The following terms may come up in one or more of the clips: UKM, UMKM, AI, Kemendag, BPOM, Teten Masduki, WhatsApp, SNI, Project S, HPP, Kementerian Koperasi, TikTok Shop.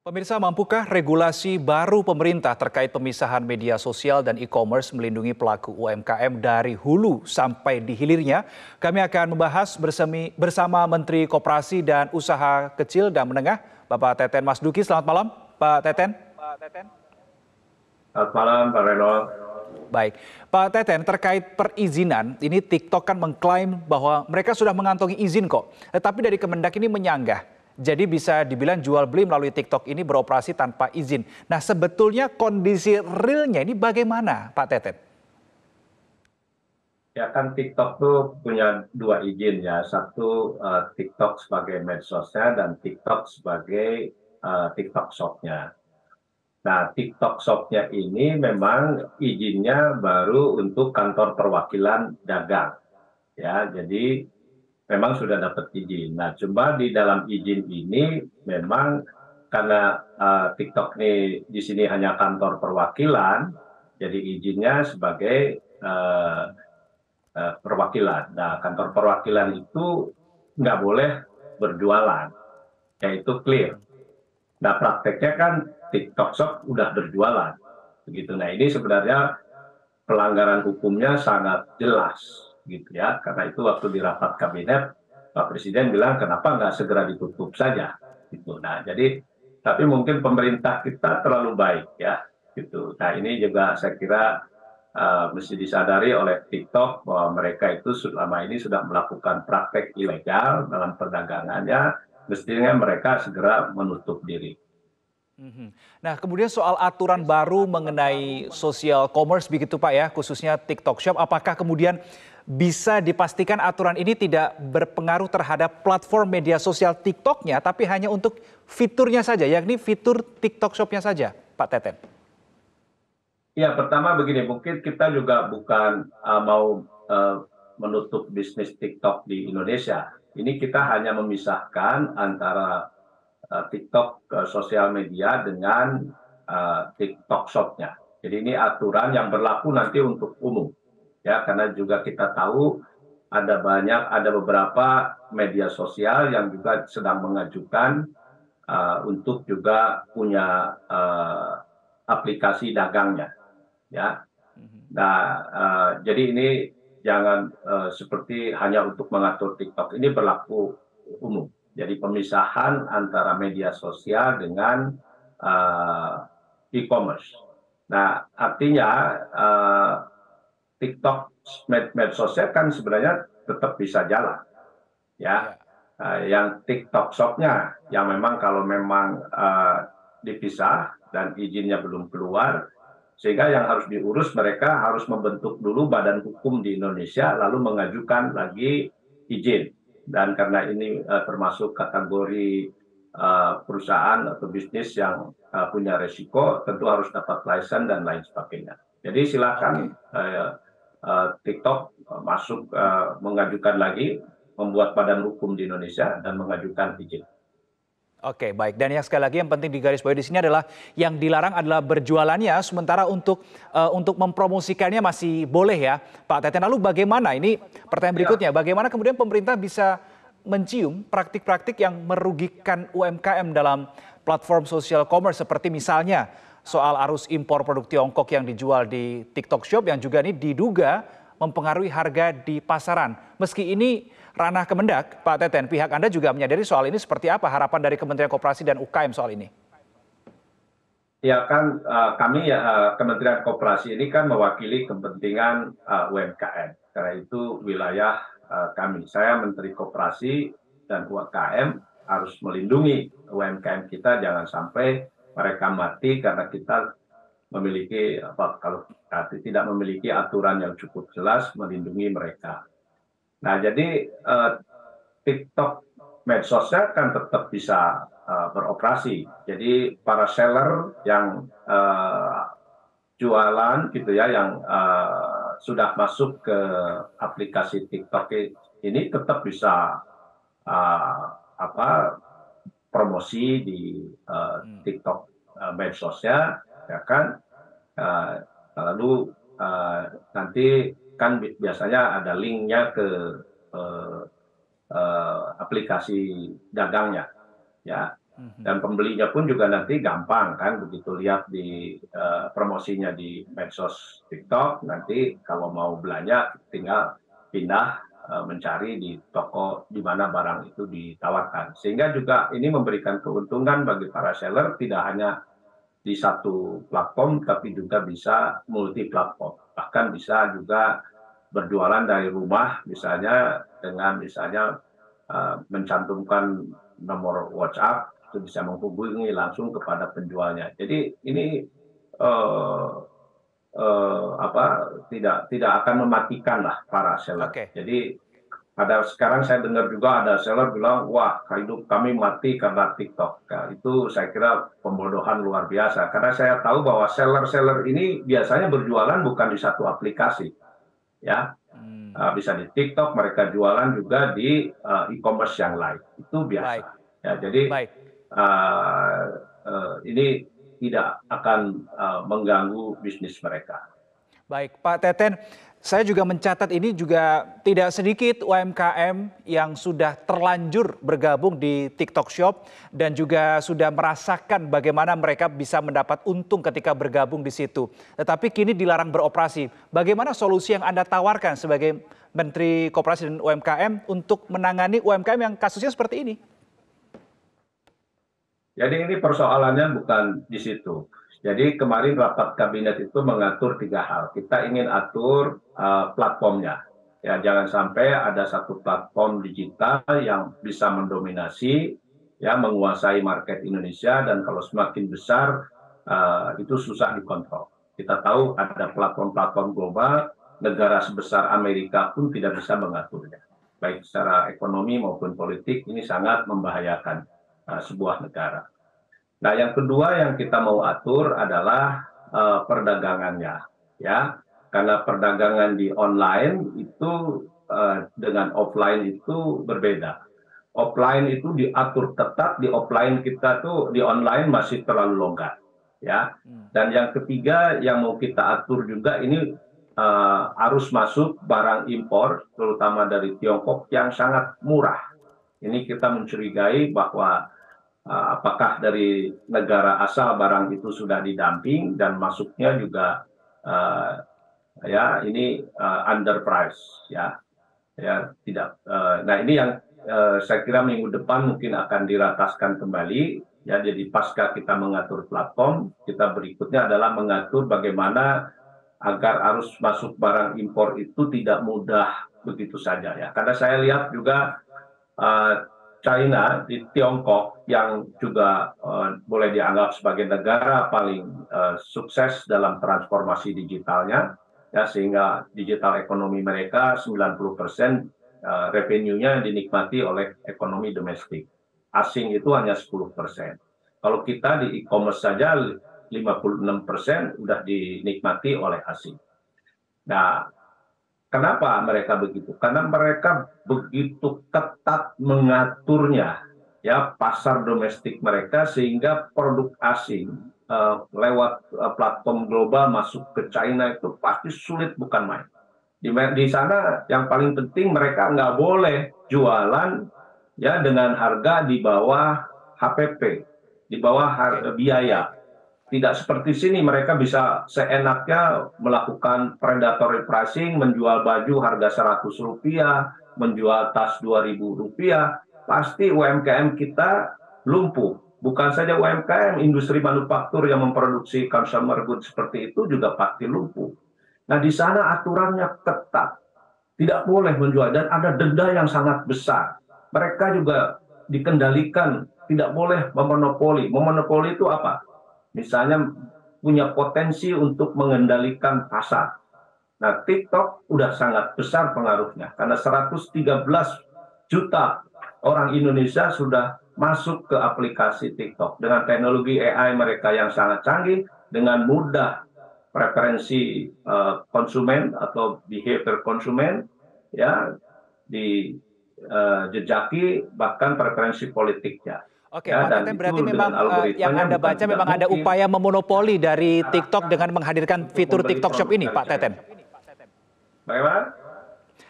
Pemirsa, mampukah regulasi baru pemerintah terkait pemisahan media sosial dan e-commerce melindungi pelaku UMKM dari hulu sampai di hilirnya? Kami akan membahas bersama Menteri Koperasi dan Usaha Kecil dan Menengah, Bapak Teten Masduki. Selamat malam, Pak Teten. Selamat malam, Pak Reno. Baik, Pak Teten, terkait perizinan, ini TikTok kan mengklaim bahwa mereka sudah mengantongi izin kok. Tetapi dari Kemendag ini menyanggah. Jadi bisa dibilang jual beli melalui TikTok ini beroperasi tanpa izin. Nah, sebetulnya kondisi realnya ini bagaimana, Pak Teten? Ya kan TikTok tuh punya dua izin ya. Satu TikTok sebagai medsosnya dan TikTok sebagai TikTok Shop-nya. Nah, TikTok Shop-nya ini memang izinnya baru untuk kantor perwakilan dagang. Ya, jadi memang sudah dapat izin. Nah, coba di dalam izin ini memang karena TikTok ini di sini hanya kantor perwakilan, jadi izinnya sebagai perwakilan. Nah, kantor perwakilan itu nggak boleh berjualan, yaitu clear. Nah, prakteknya kan TikTok Shop udah berjualan, begitu. Nah, ini sebenarnya pelanggaran hukumnya sangat jelas. Gitu ya, karena itu waktu di rapat kabinet Pak Presiden bilang kenapa nggak segera ditutup saja gitu. Nah, jadi tapi mungkin pemerintah kita terlalu baik ya gitu. Nah, ini juga saya kira mesti disadari oleh TikTok bahwa mereka itu selama ini sudah melakukan praktek ilegal dalam perdagangannya, mestinya mereka segera menutup diri. Nah, kemudian soal aturan baru mengenai social commerce begitu Pak ya, khususnya TikTok Shop, apakah kemudian bisa dipastikan aturan ini tidak berpengaruh terhadap platform media sosial TikTok-nya, tapi hanya untuk fiturnya saja, yakni fitur TikTok Shop-nya saja, Pak Teten? Ya, pertama begini, mungkin kita juga bukan mau menutup bisnis TikTok di Indonesia. Ini kita hanya memisahkan antara TikTok sosial media dengan TikTok Shop-nya. Jadi ini aturan yang berlaku nanti untuk umum, ya, karena juga kita tahu ada beberapa media sosial yang juga sedang mengajukan untuk juga punya aplikasi dagangnya, ya. Nah, jadi ini jangan seperti hanya untuk mengatur TikTok. Ini berlaku umum. Jadi pemisahan antara media sosial dengan e-commerce. Nah, artinya TikTok medsosnya kan sebenarnya tetap bisa jalan, ya. Yang TikTok Shop-nya, yang memang kalau memang dipisah dan izinnya belum keluar, sehingga yang harus diurus mereka harus membentuk dulu badan hukum di Indonesia, lalu mengajukan lagi izin. Dan karena ini termasuk kategori perusahaan atau bisnis yang punya resiko, tentu harus dapat license dan lain sebagainya. Jadi silakan TikTok masuk mengajukan lagi, membuat badan hukum di Indonesia dan mengajukan izin. Oke, baik. Dan yang sekali lagi yang penting digarisbawahi di sini adalah yang dilarang adalah berjualannya, sementara untuk mempromosikannya masih boleh ya, Pak Teten. Lalu bagaimana, ini pertanyaan berikutnya, bagaimana kemudian pemerintah bisa mencium praktik-praktik yang merugikan UMKM dalam platform social commerce, seperti misalnya soal arus impor produk Tiongkok yang dijual di TikTok Shop yang juga ini diduga mempengaruhi harga di pasaran. Meski ini ranah Kemendag, Pak Teten, pihak Anda juga menyadari soal ini, seperti apa harapan dari Kementerian Koperasi dan UKM soal ini? Ya kan kami ya Kementerian Koperasi ini kan mewakili kepentingan UMKM. Karena itu wilayah kami. Saya Menteri Koperasi dan UKM harus melindungi UMKM kita jangan sampai mereka mati karena kita memiliki tidak memiliki aturan yang cukup jelas melindungi mereka. Nah, jadi TikTok medsosnya kan tetap bisa beroperasi. Jadi para seller yang jualan gitu ya, yang sudah masuk ke aplikasi TikTok ini tetap bisa promosi di TikTok medsosnya, ya kan. Lalu nanti kan biasanya ada linknya ke aplikasi dagangnya, ya. Dan pembelinya pun juga nanti gampang kan, begitu lihat di promosinya di medsos TikTok, nanti kalau mau belanja tinggal pindah mencari di toko di mana barang itu ditawarkan. Sehingga juga ini memberikan keuntungan bagi para seller tidak hanya di satu platform, tapi juga bisa multi platform. Bahkan bisa juga berjualan dari rumah, misalnya dengan misalnya mencantumkan nomor WhatsApp, itu bisa menghubungi langsung kepada penjualnya. Jadi ini tidak akan mematikan lah para seller. Okay. Jadi ada sekarang saya dengar juga ada seller bilang, wah hidup kami mati karena TikTok. Nah, itu saya kira pembodohan luar biasa. Karena saya tahu bahwa seller-seller ini biasanya berjualan bukan di satu aplikasi, ya. Bisa di TikTok, mereka jualan juga di e-commerce yang lain. Itu biasa. Baik. Ya, jadi ini tidak akan mengganggu bisnis mereka. Baik, Pak Teten, saya juga mencatat ini juga tidak sedikit UMKM yang sudah terlanjur bergabung di TikTok Shop dan juga sudah merasakan bagaimana mereka bisa mendapat untung ketika bergabung di situ. Tetapi kini dilarang beroperasi. Bagaimana solusi yang Anda tawarkan sebagai Menteri Koperasi dan UMKM untuk menangani UMKM yang kasusnya seperti ini? Jadi ini persoalannya bukan di situ. Jadi kemarin rapat kabinet itu mengatur tiga hal. Kita ingin atur platformnya. Ya, jangan sampai ada satu platform digital yang bisa mendominasi, ya, menguasai market Indonesia, dan kalau semakin besar itu susah dikontrol. Kita tahu ada platform-platform global, negara sebesar Amerika pun tidak bisa mengaturnya. Baik secara ekonomi maupun politik, ini sangat membahayakan sebuah negara. Nah, yang kedua yang kita mau atur adalah perdagangannya, ya, karena perdagangan di online itu dengan offline itu berbeda. Offline itu diatur ketat, di offline kita tuh di online masih terlalu longgar, ya. Dan yang ketiga yang mau kita atur juga ini arus masuk barang impor, terutama dari Tiongkok yang sangat murah. Ini kita mencurigai bahwa apakah dari negara asal barang itu sudah didumping dan masuknya juga underprice, ya tidak. Nah ini yang saya kira minggu depan mungkin akan dirataskan kembali, ya. Jadi pasca kita mengatur platform, kita berikutnya adalah mengatur bagaimana agar arus masuk barang impor itu tidak mudah begitu saja, ya. Karena saya lihat juga China di Tiongkok yang juga boleh dianggap sebagai negara paling sukses dalam transformasi digitalnya, ya, sehingga digital ekonomi mereka 90% revenue-nya dinikmati oleh ekonomi domestik. Asing itu hanya 10%. Kalau kita di e-commerce saja 56% sudah dinikmati oleh asing. Nah, kenapa mereka begitu? Karena mereka begitu ketat mengaturnya, ya, pasar domestik mereka, sehingga produk asing lewat platform global masuk ke China itu pasti sulit bukan main. Di sana yang paling penting mereka nggak boleh jualan, ya, dengan harga di bawah HPP, di bawah harga biaya. Tidak seperti sini, mereka bisa seenaknya melakukan predatory pricing, menjual baju harga Rp100, menjual tas Rp2.000. Pasti UMKM kita lumpuh. Bukan saja UMKM, industri manufaktur yang memproduksi consumer goods seperti itu juga pasti lumpuh. Nah, di sana aturannya ketat. Tidak boleh menjual, dan ada denda yang sangat besar. Mereka juga dikendalikan, tidak boleh memonopoli. Memonopoli itu apa? Misalnya punya potensi untuk mengendalikan pasar. Nah, TikTok udah sangat besar pengaruhnya, karena 113 juta orang Indonesia sudah masuk ke aplikasi TikTok. Dengan teknologi AI mereka yang sangat canggih, dengan mudah preferensi konsumen atau behavior konsumen, ya, dijejaki, bahkan preferensi politiknya. Oke, ya, Pak Teten, berarti memang yang Anda baca memang ada upaya memonopoli dari TikTok dengan menghadirkan fitur TikTok Shop ini, Pak Teten. Bagaimana?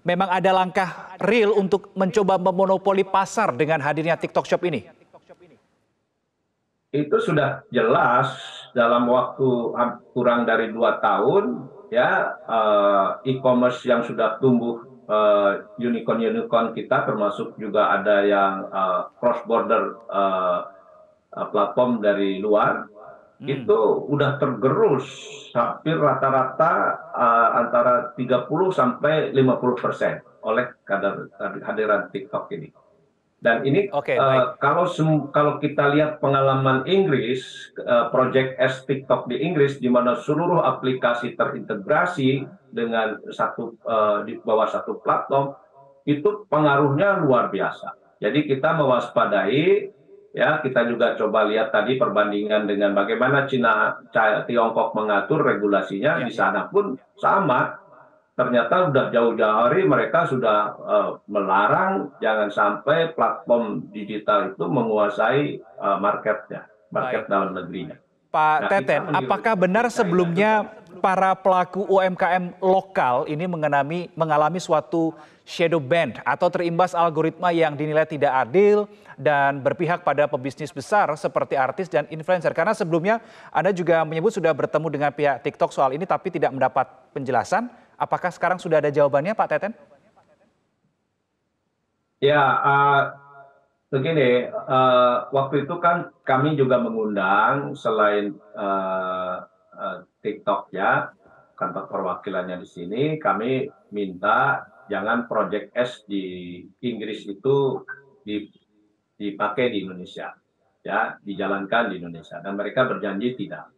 Memang ada langkah real untuk mencoba memonopoli pasar dengan hadirnya TikTok Shop ini? itu sudah jelas dalam waktu kurang dari 2 tahun ya, e-commerce yang sudah tumbuh, unicorn-unicorn kita, termasuk juga ada yang cross-border platform dari luar, itu udah tergerus hampir rata-rata antara 30-50% oleh kadar kehadiran TikTok ini. Dan ini kalau kita lihat pengalaman Inggris, Project S TikTok di Inggris, di mana seluruh aplikasi terintegrasi dengan satu di bawah satu platform, itu pengaruhnya luar biasa. Jadi kita mewaspadai, ya, kita juga coba lihat tadi perbandingan dengan bagaimana Tiongkok mengatur regulasinya, ya, di sana pun sama. Ternyata sudah jauh-jauh hari mereka sudah melarang jangan sampai platform digital itu menguasai market dalam negerinya. Pak Teten, apakah benar sebelumnya para pelaku UMKM lokal ini mengalami suatu shadow ban atau terimbas algoritma yang dinilai tidak adil dan berpihak pada pebisnis besar seperti artis dan influencer? Karena sebelumnya Anda juga menyebut sudah bertemu dengan pihak TikTok soal ini tapi tidak mendapat penjelasan. Apakah sekarang sudah ada jawabannya, Pak Teten? Ya, begini, waktu itu kan kami juga mengundang selain TikTok ya, kantor perwakilannya di sini, kami minta jangan Project S di Inggris itu dipakai di Indonesia, ya, dijalankan di Indonesia. Dan mereka berjanji tidak,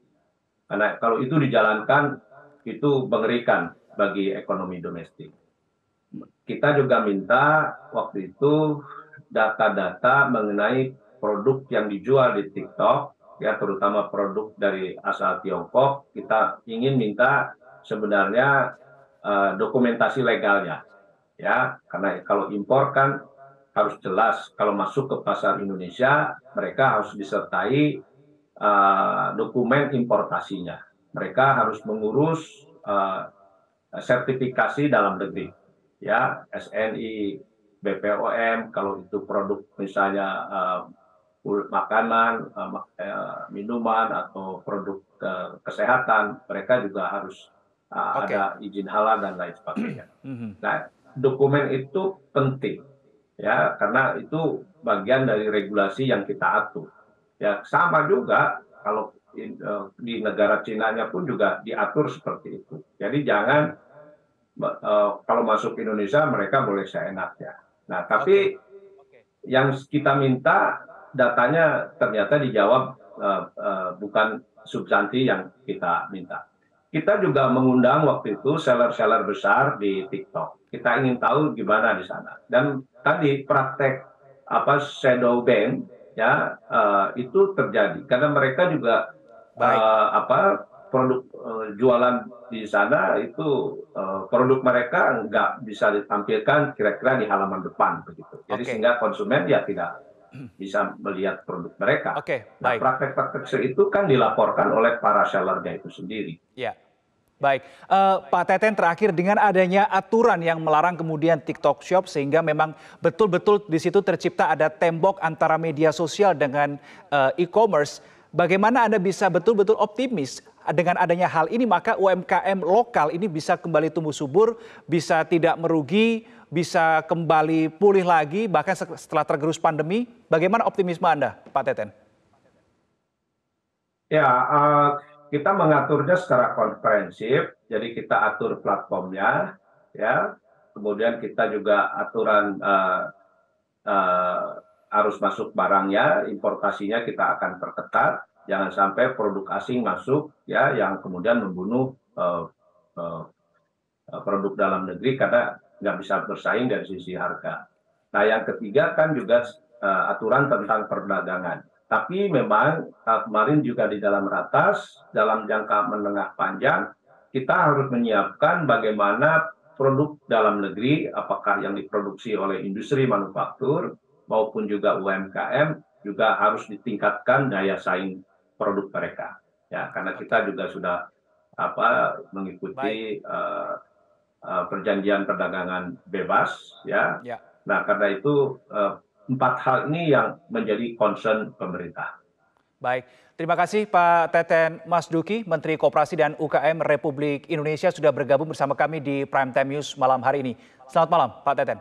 karena kalau itu dijalankan itu mengerikan bagi ekonomi domestik. Kita juga minta waktu itu data-data mengenai produk yang dijual di TikTok, ya, terutama produk dari asal Tiongkok. Kita ingin minta sebenarnya dokumentasi legalnya, ya, karena kalau impor kan harus jelas. Kalau masuk ke pasar Indonesia, mereka harus disertai dokumen importasinya. Mereka harus mengurus sertifikasi dalam negeri, ya, SNI, BPOM, kalau itu produk misalnya makanan, minuman, atau produk kesehatan, mereka juga harus ada izin halal dan lain sebagainya. Nah, dokumen itu penting, ya, karena itu bagian dari regulasi yang kita atur. Ya, sama juga kalau di negara Cina-nya pun juga diatur seperti itu. Jadi jangan kalau masuk Indonesia mereka boleh seenaknya. Nah, tapi yang kita minta datanya ternyata dijawab bukan substansi yang kita minta. Kita juga mengundang waktu itu seller-seller besar di TikTok. Kita ingin tahu gimana di sana. Dan tadi praktek shadow ban ya itu terjadi karena mereka juga produk jualan di sana itu produk mereka nggak bisa ditampilkan kira-kira di halaman depan begitu. Jadi sehingga konsumen ya tidak bisa melihat produk mereka. Nah, praktek-praktek itu kan dilaporkan oleh para sellernya itu sendiri. Ya, baik. Pak Teten, terakhir, dengan adanya aturan yang melarang kemudian TikTok Shop sehingga memang betul-betul di situ tercipta ada tembok antara media sosial dengan e-commerce. Bagaimana Anda bisa betul-betul optimis dengan adanya hal ini maka UMKM lokal ini bisa kembali tumbuh subur, bisa tidak merugi, bisa kembali pulih lagi bahkan setelah tergerus pandemi? Bagaimana optimisme Anda, Pak Teten? Ya, kita mengaturnya secara komprehensif. Jadi kita atur platformnya, ya. Kemudian kita juga aturan arus masuk barangnya, importasinya kita akan perketat. Jangan sampai produk asing masuk, ya, yang kemudian membunuh produk dalam negeri karena nggak bisa bersaing dari sisi harga. Nah, yang ketiga kan juga aturan tentang perdagangan. Tapi memang kemarin juga di dalam ratas, dalam jangka menengah panjang, kita harus menyiapkan bagaimana produk dalam negeri, apakah yang diproduksi oleh industri manufaktur maupun juga UMKM, juga harus ditingkatkan daya saing produk mereka. Ya, karena kita juga sudah mengikuti perjanjian perdagangan bebas, ya. Ya. Nah, karena itu 4 hal ini yang menjadi concern pemerintah. Baik, terima kasih Pak Teten Masduki, Menteri Koperasi dan UKM Republik Indonesia sudah bergabung bersama kami di Prime Time News malam hari ini. Selamat malam Pak Teten.